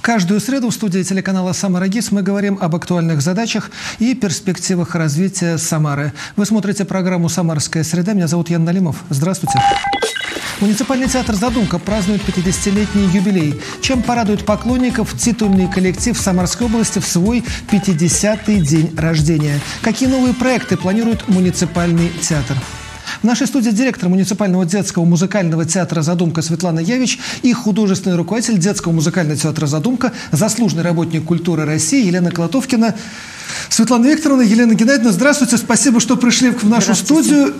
Каждую среду в студии телеканала «Самара-ГИС» мы говорим об актуальных задачах и перспективах развития Самары. Вы смотрите программу «Самарская среда». Меня зовут Ян Налимов. Здравствуйте. Муниципальный театр «Задумка» празднует 50-летний юбилей. Чем порадует поклонников титульный коллектив Самарской области в свой 50-й день рождения? Какие новые проекты планирует муниципальный театр? В нашей студии директор муниципального детского музыкального театра «Задумка» Светлана Явич и художественный руководитель детского музыкального театра «Задумка», заслуженный работник культуры России Елена Колотовкина. Светлана Викторовна, Елена Геннадьевна, здравствуйте. Спасибо, что пришли в нашу студию.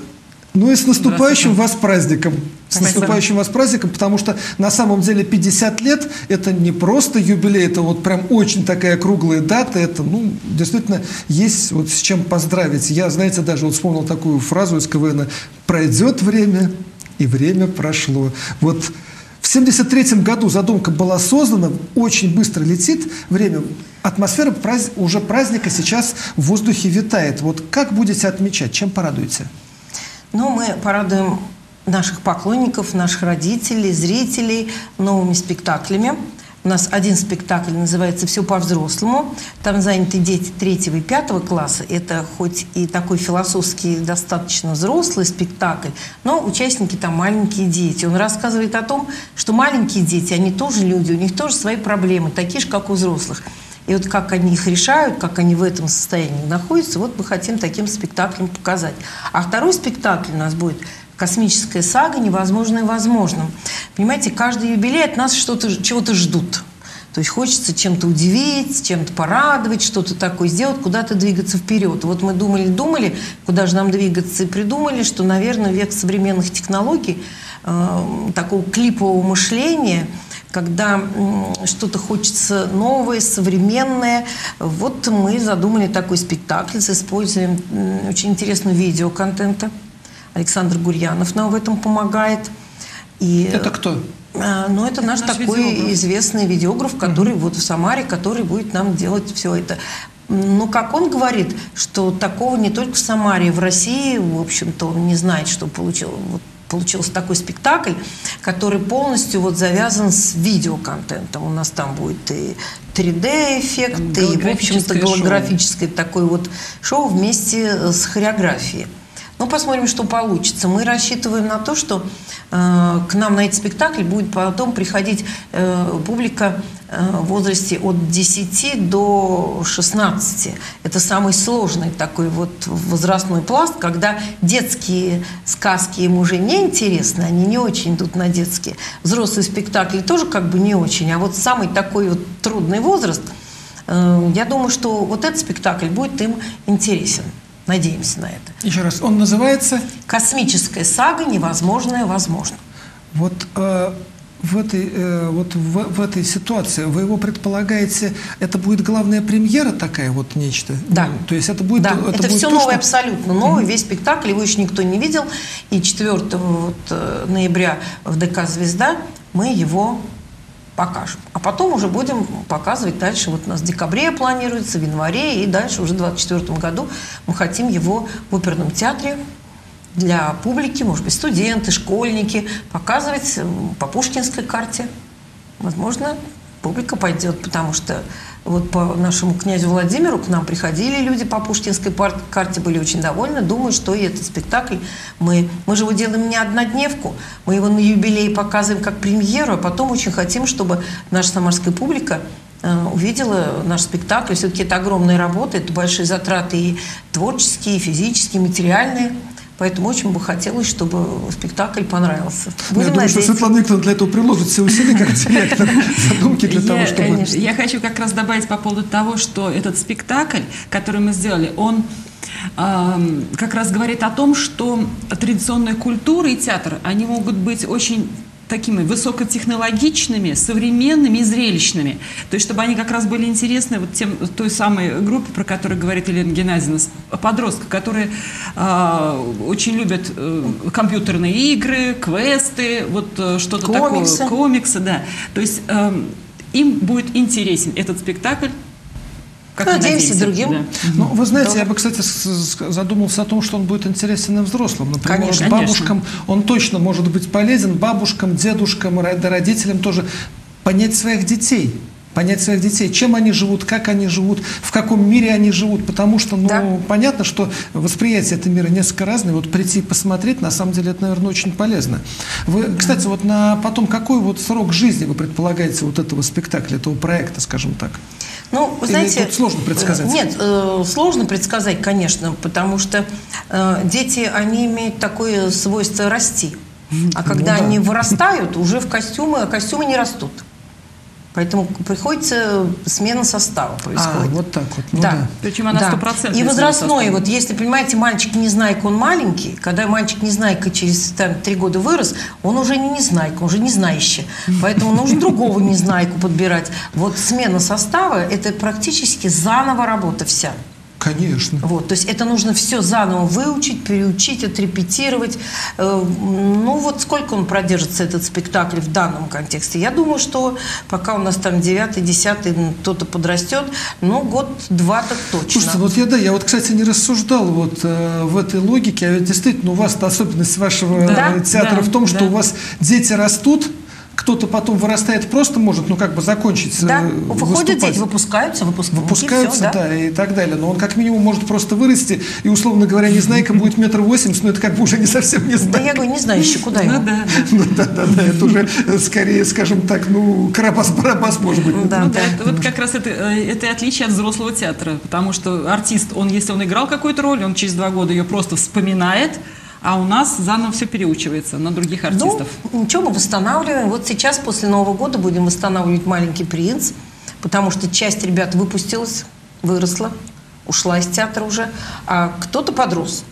Ну и с наступающим вас праздником. С наступающим вас праздником, потому что на самом деле 50 лет – это не просто юбилей, это вот прям очень такая круглая дата, это, ну, действительно, есть вот с чем поздравить. Я, знаете, даже вот вспомнил такую фразу из КВН: «Пройдет время, и время прошло». Вот в 1973 году «Задумка» была создана, очень быстро летит время, атмосфера уже праздника сейчас в воздухе витает. Вот как будете отмечать, чем порадуете? Но мы порадуем наших поклонников, наших родителей, зрителей новыми спектаклями. У нас один спектакль называется «Все по-взрослому». Там заняты дети 3-го и 5-го класса. Это хоть и такой философский, достаточно взрослый спектакль, но участники там маленькие дети. Он рассказывает о том, что маленькие дети, они тоже люди, у них тоже свои проблемы, такие же, как у взрослых. И вот как они их решают, как они в этом состоянии находятся, вот мы хотим таким спектаклем показать. А второй спектакль у нас будет «Космическая сага. Невозможное возможным». Понимаете, каждый юбилей от нас чего-то ждут. То есть хочется чем-то удивить, чем-то порадовать, что-то такое сделать, куда-то двигаться вперед. Вот мы думали, куда же нам двигаться, и придумали, что, наверное, век современных технологий, такого клипового мышления, когда что-то хочется новое, современное. Вот мы задумали такой спектакль с использованием очень интересного видеоконтента. Александр Гурьянов нам в этом помогает. И это кто? Ну, это наш такой видеограф. Известный видеограф, который вот в Самаре, который будет нам делать все это. Но как он говорит, что такого не только в Самаре, в России, в общем-то, он не знает, что получил. Вот получился такой спектакль, который полностью вот завязан с видеоконтентом. У нас там будет и 3D-эффект, и, в общем-то, голографическое такое вот шоу вместе с хореографией. Ну, посмотрим, что получится. Мы рассчитываем на то, что к нам на этот спектакль будет потом приходить публика в возрасте от 10 до 16. Это самый сложный такой вот возрастной пласт, когда детские сказки им уже не интересны, они не очень идут на детские. Взрослые спектакли тоже как бы не очень, а вот самый такой вот трудный возраст, я думаю, что вот этот спектакль будет им интересен. Надеемся на это. Еще раз, он называется «Космическая сага. Невозможное возможно». Вот в этой ситуации вы его предполагаете, это будет главная премьера такая вот нечто? Да. Ну, то есть это будет... Да. Это будет все новое, абсолютно новое, весь спектакль, его еще никто не видел. И 4 вот, ноября в ДК «Звезда» мы его покажем. А потом уже будем показывать дальше. Вот у нас в декабре планируется, в январе, и дальше уже в 2024 году мы хотим его в оперном театре для публики, может быть, студенты, школьники, показывать по пушкинской карте. Возможно, публика пойдет, потому что вот по нашему князю Владимиру к нам приходили люди по пушкинской карте, были очень довольны, думают, что и этот спектакль мы же его делаем не однодневку, мы его на юбилей показываем как премьеру, а потом очень хотим, чтобы наша самарская публика увидела наш спектакль. Все-таки это огромная работа, это большие затраты и творческие, и физические, и материальные. Поэтому очень бы хотелось, чтобы спектакль понравился. Я думаю, что Светлана Викторовна для этого приложит все усилия как директор «Задумки» для того, чтобы... Конечно. Я хочу как раз добавить по поводу того, что этот спектакль, который мы сделали, он как раз говорит о том, что традиционная культура и театр, они могут быть очень такими высокотехнологичными, современными и зрелищными. То есть, чтобы они как раз были интересны вот той самой группе, про которую говорит Елена Геннадьевна, подростка, которые очень любят компьютерные игры, квесты, вот что-то такое, комиксы, да. То есть, им будет интересен этот спектакль. Надеемся, другим. Да. Ну, вы знаете, я бы, кстати, задумался о том, что он будет интересен и взрослым. Например, конечно, бабушкам он точно может быть полезен, бабушкам, дедушкам, родителям тоже, понять своих детей. понять своих детей, чем они живут, как они живут, в каком мире они живут, потому что, ну, да, понятно, что восприятие этого мира несколько разное, вот прийти и посмотреть, на самом деле, это, наверное, очень полезно. Вы, кстати, вот на потом, какой вот срок жизни вы предполагаете вот этого спектакля, этого проекта, скажем так? Ну, знаете, тут сложно предсказать? Нет, сложно предсказать, конечно, потому что дети, они имеют такое свойство расти. А когда они вырастают, уже в костюмы, а костюмы не растут. Поэтому приходится смена состава происходит. А, вот так вот. Ну, да. Да. Причем она 100%. И возрастной, вот если, понимаете, мальчик-незнайка, он маленький, когда мальчик-незнайка через 3 года вырос, он уже не незнайка, он уже не знающий. Поэтому нужно другого незнайку подбирать. Вот смена состава – это практически заново работа вся. Конечно. Вот, то есть это нужно все заново выучить, переучить, отрепетировать. Ну вот сколько он продержится, этот спектакль, в данном контексте? Я думаю, что пока у нас там 9-й, 10-й, кто-то подрастет, ну год-два так точно. Слушайте, вот я, да, я вот, кстати, не рассуждал вот в этой логике, а ведь действительно у вас-то особенность вашего театра в том, что у вас дети растут, кто-то потом вырастает, просто может, ну, как бы закончить. Да, выходят дети, выпускаются, выпускаются, да, и так далее. Но он, как минимум, может просто вырасти, и, условно говоря, незнайка будет 1,80 м, но это как бы уже не совсем незнайка. Да, я говорю, не знаю еще, куда его. Да, это уже, скорее, скажем так, ну, карабас-барабас, может быть. Да, вот как раз это отличие от взрослого театра, потому что артист, он, если он играл какую-то роль, он через 2 года ее просто вспоминает, а у нас заново все переучивается на других артистов. Ну, ничего, мы восстанавливаем. Вот сейчас, после Нового года, будем восстанавливать «Маленький принц», потому что часть ребят выпустилась, выросла, ушла из театра уже, а кто-то подрос,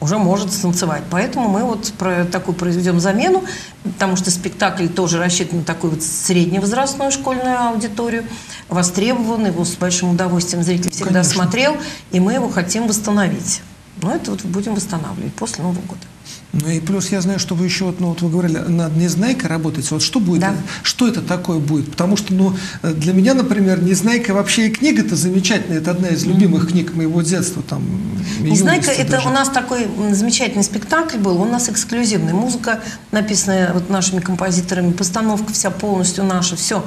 уже может станцевать. Поэтому мы вот такую произведем замену, потому что спектакль тоже рассчитан на такую вот средневозрастную школьную аудиторию, востребован, его с большим удовольствием зритель всегда смотрел, и мы его хотим восстановить. Но это вот будем восстанавливать после Нового года. Ну и плюс я знаю, что вы еще, вот, ну, вот вы говорили, над «Незнайкой» работаете. Вот что будет? Да. Что это такое будет? Потому что, ну, для меня, например, «Незнайка» вообще и книга-то замечательная. Это одна из любимых книг моего детства. Там, «Незнайка» — это даже у нас такой замечательный спектакль был. Он у нас эксклюзивный. Музыка, написанная вот нашими композиторами, постановка вся полностью наша, все.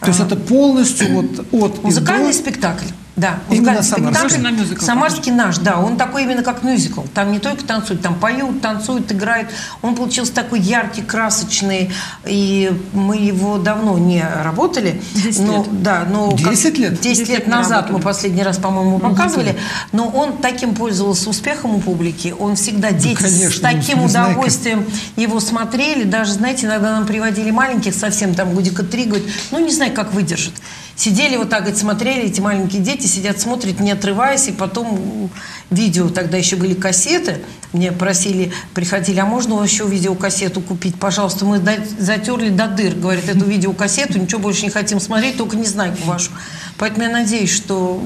То есть это полностью вот от музыкальный спектакль. Да, именно самарский. Самарский наш, да, он такой именно как мюзикл. Там не только танцуют, там поют, танцуют, играют. Он получился такой яркий, красочный, и мы его давно не работали. 10 лет? 10 лет назад мы последний раз, по-моему, показывали. Но он таким пользовался успехом у публики. Он всегда, дети, ну, конечно, с таким удовольствием его смотрели. Даже, знаете, иногда нам приводили маленьких совсем, там, годика 3, говорит, ну, не знаю, как выдержит. Сидели вот так, говорит, смотрели, эти маленькие дети сидят, смотрят, не отрываясь, и потом видео, тогда еще были кассеты, мне просили, приходили, а можно еще видеокассету купить, пожалуйста, мы затерли до дыр, говорят, эту видеокассету, ничего больше не хотим смотреть, только «Незнайку» вашу. Поэтому я надеюсь, что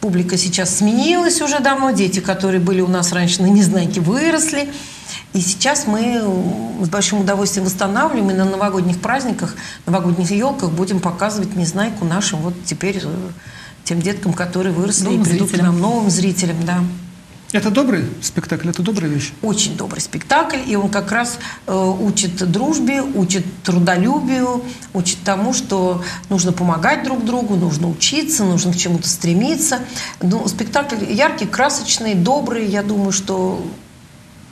публика сейчас сменилась уже давно, дети, которые были у нас раньше на «Незнайке», выросли. И сейчас мы с большим удовольствием восстанавливаем и на новогодних праздниках, новогодних елках будем показывать «Незнайку» нашим вот теперь тем деткам, которые выросли и придут к нам, новым зрителям. Да. Это добрый спектакль, это добрая вещь? Очень добрый спектакль, и он как раз учит дружбе, учит трудолюбию, учит тому, что нужно помогать друг другу, нужно учиться, нужно к чему-то стремиться. Ну, спектакль яркий, красочный, добрый, я думаю, что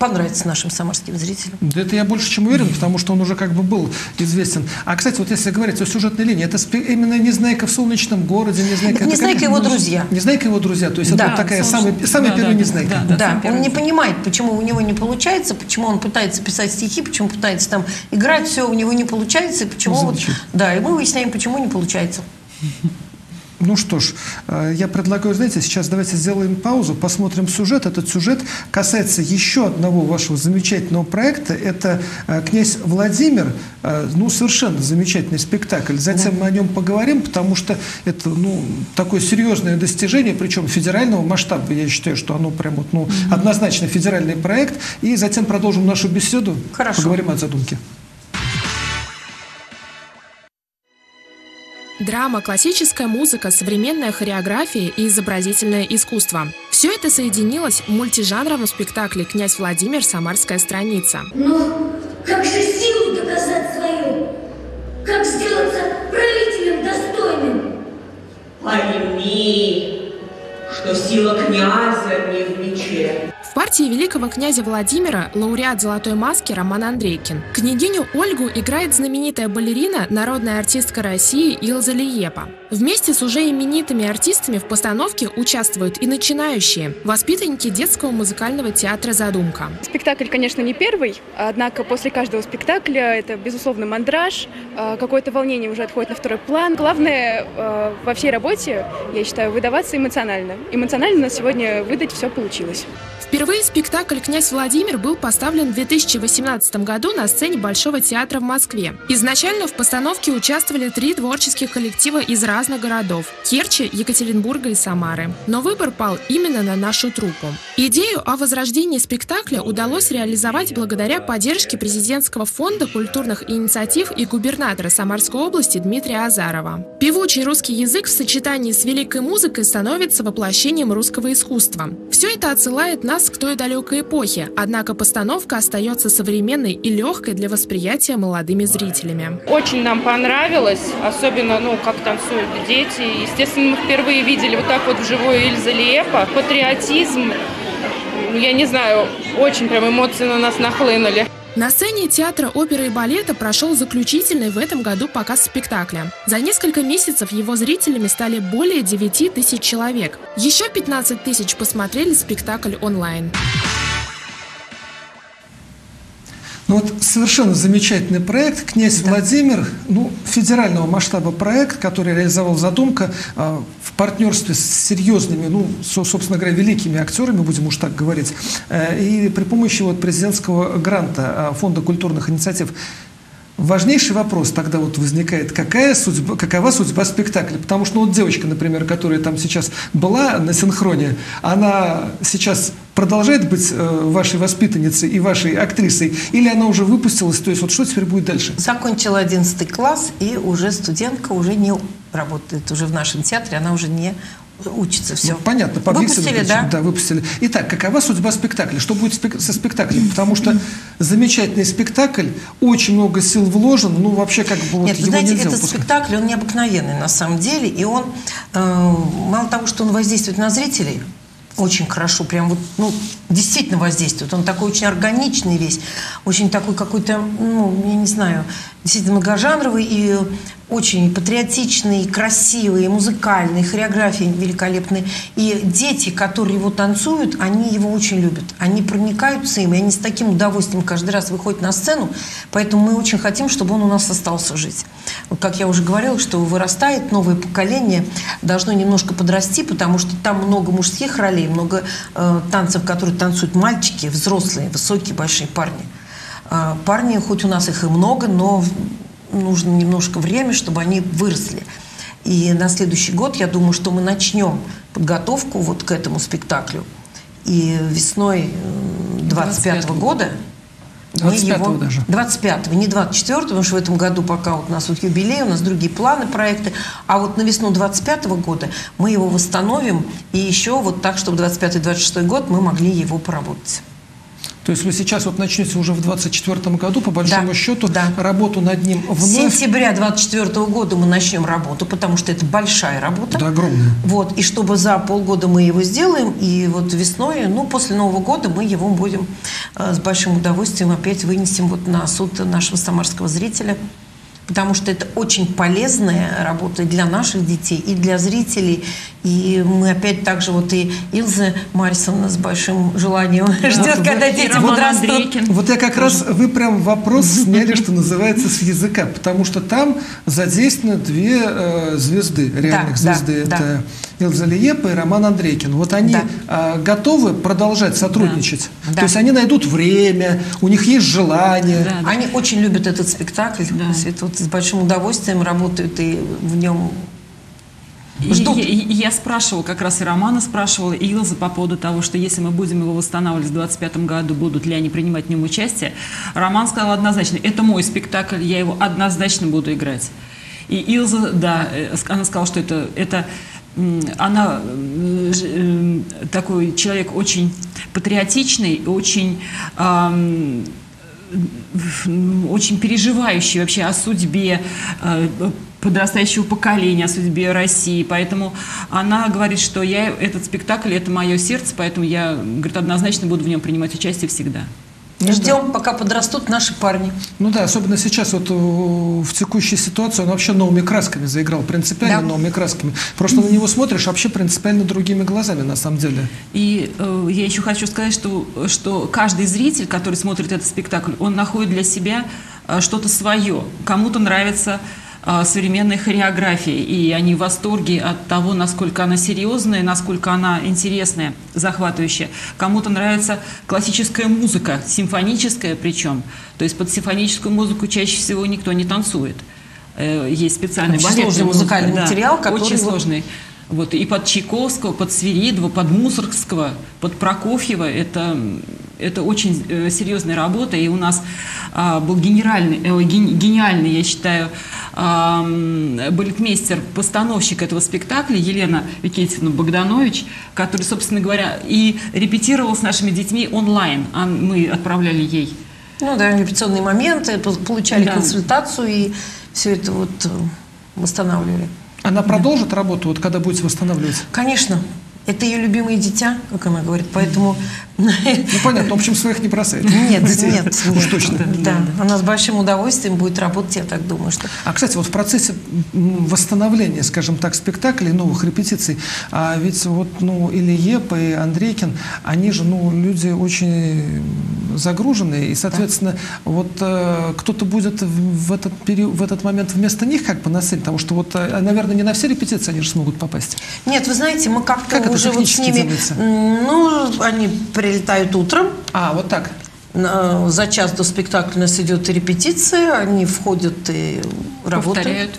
понравится нашим самарским зрителям. Да это я больше чем уверен, потому что он уже как бы был известен. А, кстати, вот если говорить о сюжетной линии, это именно «Незнайка в солнечном городе», «Незнайка», «Незнайка» его друзья. «Незнайка» его друзья, то есть это вот такая самая первая «Незнайка». Да, он не понимает, почему у него не получается, почему он пытается писать стихи, почему пытается там играть, все у него не получается, и почему вот, да, и мы выясняем, почему не получается. Ну что ж, я предлагаю, знаете, сейчас давайте сделаем паузу, посмотрим сюжет. Этот сюжет касается еще одного вашего замечательного проекта. Это «Князь Владимир». Ну, совершенно замечательный спектакль. Затем мы о нем поговорим, потому что это, ну, такое серьезное достижение, причем федерального масштаба. Я считаю, что оно прям вот, ну, однозначно федеральный проект. И затем продолжим нашу беседу. Хорошо. Поговорим о задумке. Драма, классическая музыка, современная хореография и изобразительное искусство. Все это соединилось в мультижанровом спектакле «Князь Владимир. Самарская страница». Но как же силу доказать свою? Как сделаться правителем достойным? партии великого князя Владимира лауреат «Золотой маски» Роман Андрейкин. Княгиню Ольгу играет знаменитая балерина, народная артистка России Илза Лиепа. Вместе с уже именитыми артистами в постановке участвуют и начинающие – воспитанники детского музыкального театра «Задумка». Спектакль, конечно, не первый, однако после каждого спектакля это, безусловно, мандраж, какое-то волнение уже отходит на второй план. Главное во всей работе, я считаю, выдаваться эмоционально. Эмоционально у нас сегодня выдать все получилось. Впервые спектакль «Князь Владимир» был поставлен в 2018 году на сцене Большого театра в Москве. Изначально в постановке участвовали 3 творческих коллектива из разных городов – Керчи, Екатеринбурга и Самары. Но выбор пал именно на нашу труппу. Идею о возрождении спектакля удалось реализовать благодаря поддержке президентского фонда культурных инициатив и губернатора Самарской области Дмитрия Азарова. Певучий русский язык в сочетании с великой музыкой становится воплощением русского искусства. Все это отсылает нас к той далекой эпохе, однако постановка остается современной и легкой для восприятия молодыми зрителями. Очень нам понравилось, особенно, как танцуют дети. Естественно, мы впервые видели вот так вот вживую Илзу Лиепу. Патриотизм, я не знаю, очень прям эмоции на нас нахлынули. На сцене театра оперы и балета прошел заключительный в этом году показ спектакля. За несколько месяцев его зрителями стали более 9000 человек. Еще 15 000 посмотрели спектакль онлайн. Вот совершенно замечательный проект «Князь Владимир», федерального масштаба проект, который реализовал «Задумка» в партнерстве с серьезными, собственно говоря, великими актерами, будем уж так говорить, и при помощи президентского гранта Фонда культурных инициатив. Важнейший вопрос тогда возникает, какова судьба спектакля? Потому что девочка, например, которая там сейчас была на синхроне, она сейчас продолжает быть вашей воспитанницей и вашей актрисой? Или она уже выпустилась? То есть что теперь будет дальше? Закончила 11 класс и уже студентка, уже не работает, уже в нашем театре, она уже не учится, все. Понятно, выпустили, да? Да, выпустили. Итак, какова судьба спектакля? Что будет со спектаклем? Потому что замечательный спектакль, очень много сил вложен, вообще как бы... Нет, этот спектакль, он необыкновенный на самом деле, и он, мало того, что он воздействует на зрителей, очень хорошо, прям действительно воздействует. Он такой очень органичный весь, очень такой какой-то, я не знаю, действительно многожанровый и очень патриотичный, красивый, музыкальный, хореографии великолепные. И дети, которые его танцуют, они его очень любят. Они проникаются им, и они с таким удовольствием каждый раз выходят на сцену. Поэтому мы очень хотим, чтобы он у нас остался жить. Как я уже говорила, что вырастает новое поколение, должно немножко подрасти, потому что там много мужских ролей, много танцев, которые танцуют мальчики, взрослые, высокие, большие парни. Парни, хоть у нас их и много, но нужно немножко времени, чтобы они выросли. И на следующий год, я думаю, что мы начнем подготовку к этому спектаклю. И весной 25-го года... 25-го даже. 25-го, не 24-го, потому что в этом году пока у нас юбилей, у нас другие планы, проекты. А на весну 25-го года мы его восстановим. И еще так, чтобы 25-26 год мы могли его поработать. То есть вы сейчас начнете уже в 2024 году, по большому счету, работу над ним вновь. С сентября 2024 года мы начнем работу, потому что это большая работа. Да, огромная. И чтобы за полгода мы его сделаем, и весной, после Нового года мы его будем с большим удовольствием опять вынесем на суд нашего самарского зрителя. Потому что это очень полезная работа для наших детей и для зрителей. И мы опять также и Илза Марисовна с большим желанием ждет, когда дети подрастут. Я как раз, вы прям вопрос сняли, что называется, с языка. Потому что там задействованы 2 звезды, реальных звезды. Это Илза Лиепа и Роман Андрейкин. Они готовы продолжать сотрудничать. То есть они найдут время, у них есть желание. Они очень любят этот спектакль. С большим удовольствием работают и в нем ждут. Я спрашивала, как раз и Романа спрашивала, и Илза по поводу того, что если мы будем его восстанавливать в 25-м году, будут ли они принимать в нем участие. Роман сказал однозначно: это мой спектакль, я его однозначно буду играть. И Илза, она сказала, что это она такой человек очень патриотичный, очень... очень переживающий вообще о судьбе подрастающего поколения, о судьбе России. Поэтому она говорит, что я, этот спектакль, это мое сердце, поэтому я, говорит, однозначно буду в нем принимать участие всегда. Ну, ждем, да, пока подрастут наши парни. Ну да, особенно сейчас, вот в текущей ситуации он вообще новыми красками заиграл, принципиально, да, новыми красками. Просто на него смотришь вообще принципиально другими глазами, на самом деле. И я еще хочу сказать, что каждый зритель, который смотрит этот спектакль, он находит для себя что-то свое. Кому-то нравится современной хореографии, и они в восторге от того, насколько она серьезная, насколько она интересная, захватывающая. Кому-то нравится классическая музыка, симфоническая причем. То есть под симфоническую музыку чаще всего никто не танцует. Есть специальный балетный музыкальный материал, который очень сложный. Вот. И под Чайковского, под Свиридова, под Мусоргского, под Прокофьева. Это очень серьезная работа. И у нас был гениальный, я считаю, балетмейстер-постановщик этого спектакля Елена Викентьевна Богданович, который, собственно говоря, и репетировал с нашими детьми онлайн. Мы отправляли ей, ну да, репетиционные моменты, получали, да, консультацию, и все это вот восстанавливали. Она продолжит, да, работу, вот когда будет восстанавливаться? Конечно. Это ее любимые дитя, как она говорит, поэтому... Ну, понятно, в общем, своих не бросает. Нет, нет. Уж точно. Да, она с большим удовольствием будет работать, я так думаю, что... А, кстати, вот в процессе восстановления, скажем так, спектаклей, новых репетиций, ведь вот, ну, и Лиепа, и Андрейкин, они же, ну, люди очень загруженные, и, соответственно, вот кто-то будет в этот момент вместо них как бы насыпать, потому что, вот, наверное, не на все репетиции они же смогут попасть. Нет, вы знаете, мы как-то... Уже вот с ними, ну, они прилетают утром. А, вот так. За час до спектакля у нас идет репетиция, они входят и работают.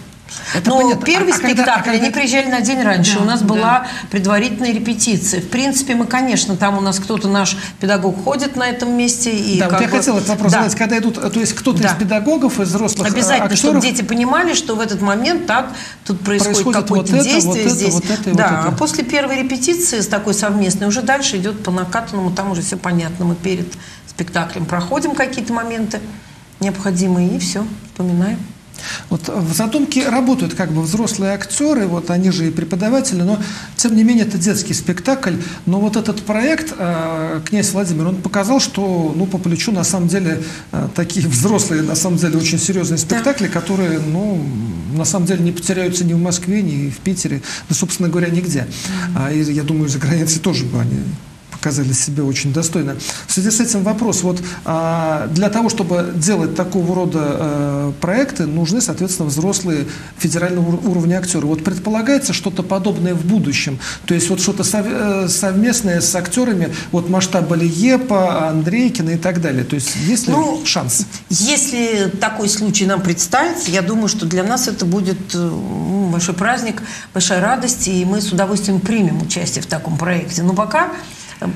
Это, но понятно. Первый спектакль, они приезжали на день раньше, да, у нас была, да, предварительная репетиция. В принципе, мы, конечно, там у нас кто-то, наш педагог, ходит на этом месте. И да, вот я хотела этот вопрос, да, задать, когда идут, то есть кто-то, да, из педагогов, из взрослых обязательно, актеров, чтобы дети понимали, что в этот момент так, тут происходит какое-то вот действие, вот здесь. Вот это, да, вот это. А после первой репетиции, с такой совместной, уже дальше идет по накатанному, там уже все понятно, мы перед спектаклем проходим какие-то моменты необходимые, и все, вспоминаем. Вот в «Задумке» работают как бы взрослые актеры, вот они же и преподаватели, но тем не менее это детский спектакль. Но вот этот проект, князь Владимир, он показал, что, ну, по плечу на самом деле такие взрослые, на самом деле очень серьезные спектакли, которые, ну, на самом деле не потеряются ни в Москве, ни в Питере, да, собственно говоря, нигде. И я думаю, за границей тоже бы они... показали себя очень достойно. В связи с этим вопрос. Вот, для того, чтобы делать такого рода проекты, нужны, соответственно, взрослые федерального уровня актеры. Вот предполагается что-то подобное в будущем? То есть вот что-то совместное с актерами вот масштаба Лиепа, Андрейкина и так далее. То есть есть ли, ну, шанс? Если такой случай нам представится, я думаю, что для нас это будет большой праздник, большая радость, и мы с удовольствием примем участие в таком проекте. Но пока...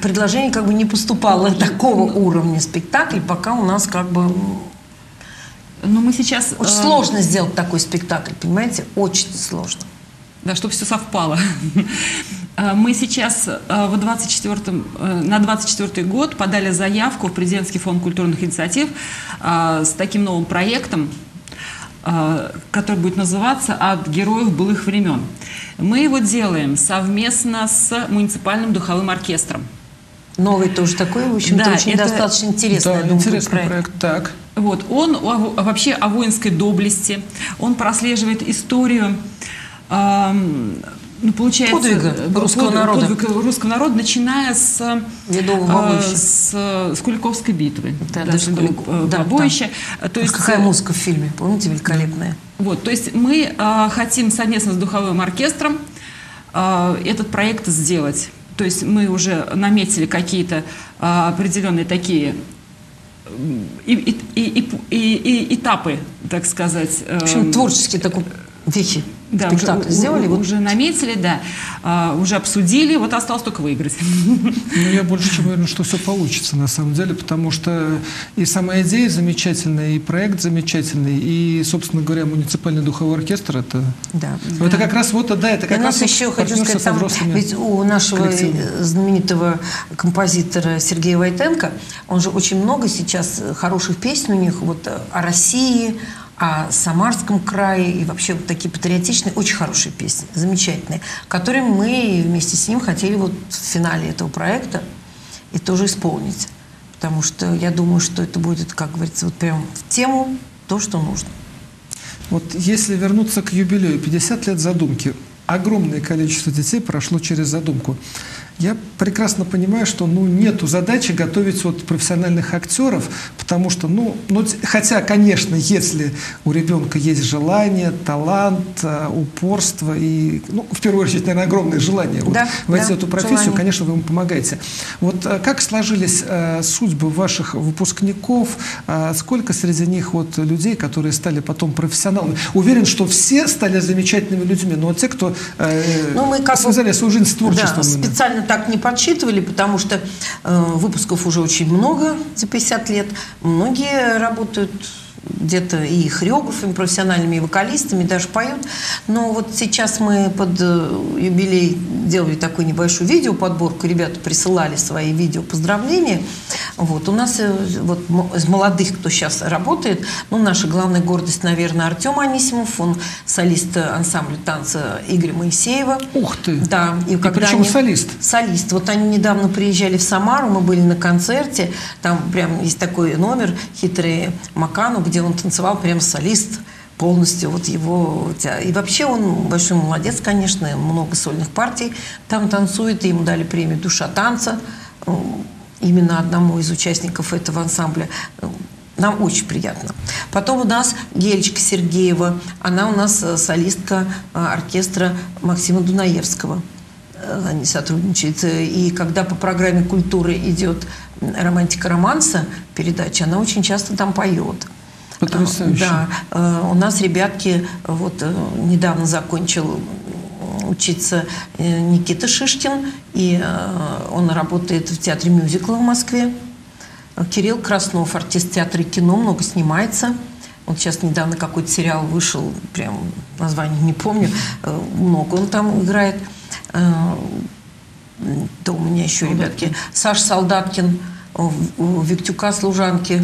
предложение как бы не поступало такого уровня спектакль, пока у нас как бы... Но мы сейчас... Очень сложно сделать такой спектакль, понимаете? Очень сложно. Да, чтобы все совпало. Мы сейчас на 24-й год подали заявку в Президентский фонд культурных инициатив с таким новым проектом, который будет называться «От героев былых времен». Мы его делаем совместно с муниципальным духовым оркестром. Новый тоже такой, в общем-то, да, очень достаточно интересный, да, я думаю, интересный проект. Так. Вот, он вообще о воинской доблести, он прослеживает историю, ну, получается, подвига русского народа, начиная с Куликовской битвы. Да, даже Куликово-побоище. Да, то есть, какая музыка в фильме, помните, великолепная. Вот, то есть мы хотим совместно с духовым оркестром этот проект сделать. То есть мы уже наметили какие-то определенные такие... этапы, так сказать. В общем, творческий такой Вещи. Да, спектакль уже, сделали? Уже наметили, да. Уже обсудили, вот осталось только выиграть. Ну, я больше чем уверен, что все получится, на самом деле, потому что и сама идея замечательная, и проект замечательный, и, собственно говоря, муниципальный духовой оркестр, это... Да. Это как раз вот, да, это как раз... У нас еще, хочу сказать, там, ведь у нашего знаменитого композитора Сергея Войтенко, он же очень много сейчас хороших песен у них, вот о России, о Самарском крае и вообще вот такие патриотичные, очень хорошие песни, замечательные, которые мы вместе с ним хотели вот в финале этого проекта и тоже исполнить. Потому что я думаю, что это будет, как говорится, вот прям в тему то, что нужно. Вот если вернуться к юбилею, 50 лет задумки, огромное количество детей прошло через задумку. Я прекрасно понимаю, что ну, нету задачи готовить вот профессиональных актеров, потому что, ну, хотя, конечно, если у ребенка есть желание, талант, упорство и, ну, в первую очередь, наверное, огромное желание вот, да, войти в эту профессию, желание. Конечно, вы ему помогаете. Вот как сложились судьбы ваших выпускников? Сколько среди них вот, людей, которые стали потом профессионалами? Уверен, что все стали замечательными людьми, но вот те, кто связали свою жизнь с творчеством. Да, специально так не подсчитывали, потому что выпусков уже очень много за 50 лет. Многие работают где-то и хореографами профессиональными, и вокалистами, даже поют. Но вот сейчас мы под юбилей делали такую небольшую видеоподборку. Ребята присылали свои видео поздравления. Вот. У нас вот, из молодых, кто сейчас работает, ну, наша главная гордость, наверное, Артем Анисимов. Он солист ансамбля танца Игоря Моисеева. Ух ты! Да. И причем они... солист? Солист. Вот они недавно приезжали в Самару, мы были на концерте. Там прям есть такой номер «Хитрые Макану», где он танцевал прям солист полностью, вот его... И вообще он большой молодец, конечно, много сольных партий там танцует, и ему дали премию «Душа танца», именно одному из участников этого ансамбля. Нам очень приятно. Потом у нас Гелечка Сергеева, она у нас солистка оркестра Максима Дунаевского. Они сотрудничают. И когда по программе культуры идет «Романтика романса» передача, она очень часто там поет. Потрясающе. Да, у нас ребятки, вот недавно закончил учиться Никита Шишкин, и он работает в театре мюзикла в Москве. Кирилл Краснов, артист театра и кино, много снимается. Вот сейчас недавно какой-то сериал вышел, прям название не помню, много он там играет. Да, у меня еще ребятки. Саша Солдаткин, у Виктюка «Служанки»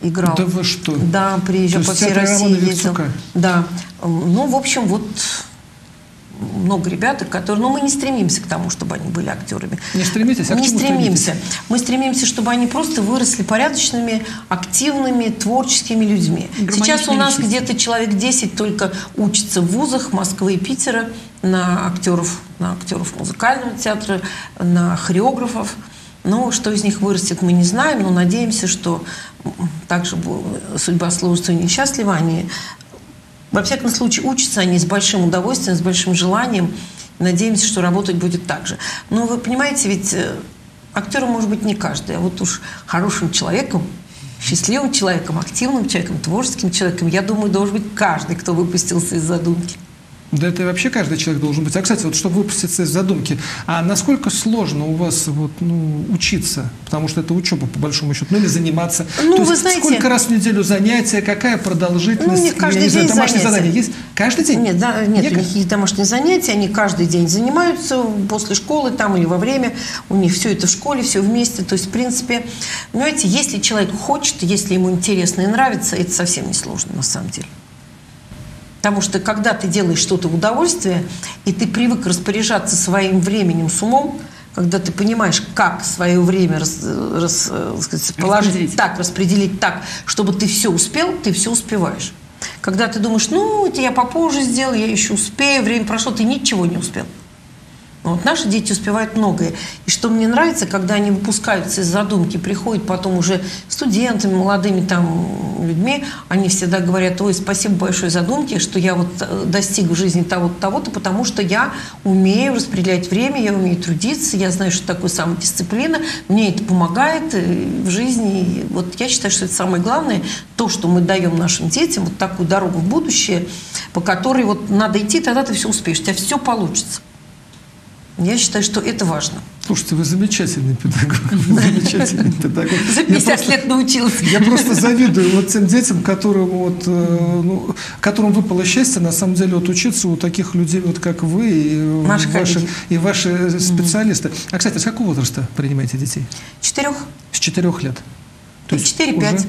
играл. Да вы что? Да, приезжал по всей России. Ездил. Да. Ну, в общем, вот много ребят, которые... Но мы не стремимся к тому, чтобы они были актерами. Не стремитесь? А к чему стремимся? Мы стремимся, чтобы они просто выросли порядочными, активными, творческими людьми. Сейчас у нас где-то человек 10 только учатся в вузах Москвы и Питера на актеров музыкального театра, на хореографов. Но что из них вырастет, мы не знаем, но надеемся, что также судьба сложится несчастлива. Они, во всяком случае, учатся они с большим удовольствием, с большим желанием. Надеемся, что работать будет так же. Но вы понимаете, ведь актером может быть не каждый, а вот уж хорошим человеком, счастливым человеком, активным человеком, творческим человеком, я думаю, должен быть каждый, кто выпустился из задумки. Да это вообще каждый человек должен быть. А, кстати, вот чтобы выпуститься из задумки, а насколько сложно у вас вот, ну, учиться? Потому что это учеба, по большому счету. Ну, или заниматься. Ну, то вы есть, знаете... Сколько раз в неделю занятия, какая продолжительность? Ну, не каждый день знаю, домашние занятия есть? Каждый день? Нет, да, нет, у них есть домашние занятия, они каждый день занимаются после школы там или во время. У них все это в школе, все вместе. То есть, в принципе, понимаете, если человек хочет, если ему интересно и нравится, это совсем не сложно, на самом деле. Потому что, когда ты делаешь что-то в удовольствие, и ты привык распоряжаться своим временем с умом, когда ты понимаешь, как свое время распределить так, чтобы ты все успел, ты все успеваешь. Когда ты думаешь, ну, это я попозже сделал, я еще успею, время прошло, ты ничего не успел. Вот наши дети успевают многое. И что мне нравится, когда они выпускаются из задумки, приходят потом уже студентами, молодыми там людьми, они всегда говорят: ой, спасибо большое задумке, что я вот достиг в жизни того-то, того-то, потому что я умею распределять время, я умею трудиться, я знаю, что такое самодисциплина, мне это помогает в жизни. И вот я считаю, что это самое главное, то, что мы даем нашим детям, вот такую дорогу в будущее, по которой вот надо идти, тогда ты все успеешь, у тебя все получится. Я считаю, что это важно. Слушайте, вы замечательный педагог. Вы замечательный педагог. За 50 лет научился. Я просто завидую вот тем детям, которым выпало счастье, на самом деле, вот учиться у таких людей, вот как вы и ваши специалисты. А, кстати, с какого возраста принимаете детей? 4. С 4 лет? То есть 4-5.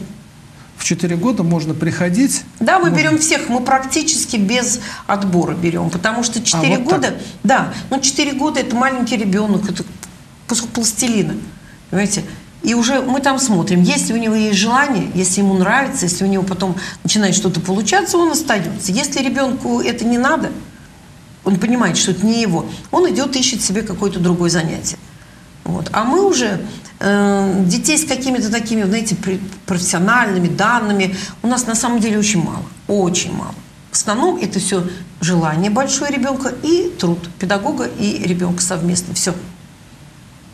В 4 года можно приходить. Да, мы берем всех, мы практически без отбора берем, потому что 4 года, да, ну 4 года это маленький ребенок, это кусок пластилина, понимаете? И уже мы там смотрим, если у него есть желание, если ему нравится, если у него потом начинает что-то получаться, он остается. Если ребенку это не надо, он понимает, что это не его, он идет ищет себе какое-то другое занятие. Вот. А мы уже детей с какими-то такими, знаете, профессиональными данными у нас на самом деле очень мало. Очень мало. В основном это все желание большое ребенка и труд педагога и ребенка совместно. Все.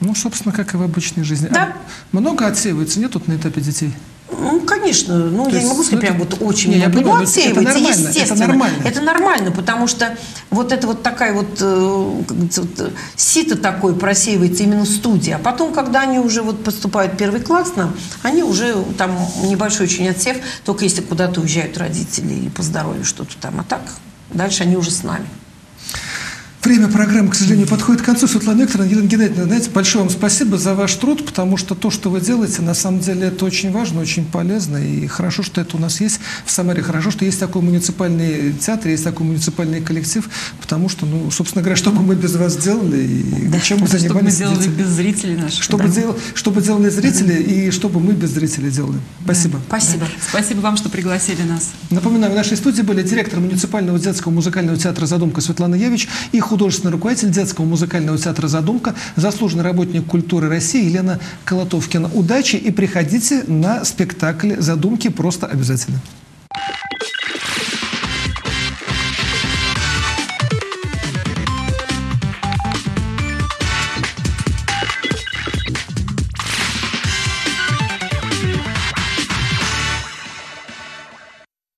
Ну, собственно, как и в обычной жизни. Да. А много отсеивается, нет, тут на этапе детей? Ну, конечно. Ну, я не могу сказать, прям вот очень много. Ну, отсеивается, естественно. Это нормально, потому что вот это вот такая вот, сито такое просеивается именно в студии. А потом, когда они уже вот поступают в первый класс, они уже там небольшой очень отсев, только если куда-то уезжают родители или по здоровью что-то там. А так дальше они уже с нами. Время программы, к сожалению, подходит к концу. Светлана Викторовна, Елена Геннадьевна, знаете, большое вам спасибо за ваш труд, потому что то, что вы делаете, на самом деле это очень важно, очень полезно. И хорошо, что это у нас есть в Самаре. Хорошо, что есть такой муниципальный театр, есть такой муниципальный коллектив, потому что, ну, собственно говоря, что бы мы без вас делали и чем мы занимались. Что бы делали без зрителей наших. Что бы делали зрители и что бы мы без зрителей делали. Спасибо. Спасибо. Спасибо вам, что пригласили нас. Напоминаю, в нашей студии были директор муниципального детского музыкального театра «Задумка» Светлана Явич и художественный руководитель детского музыкального театра «Задумка», заслуженный работник культуры России Елена Колотовкина. Удачи и приходите на спектакль «Задумки» просто обязательно.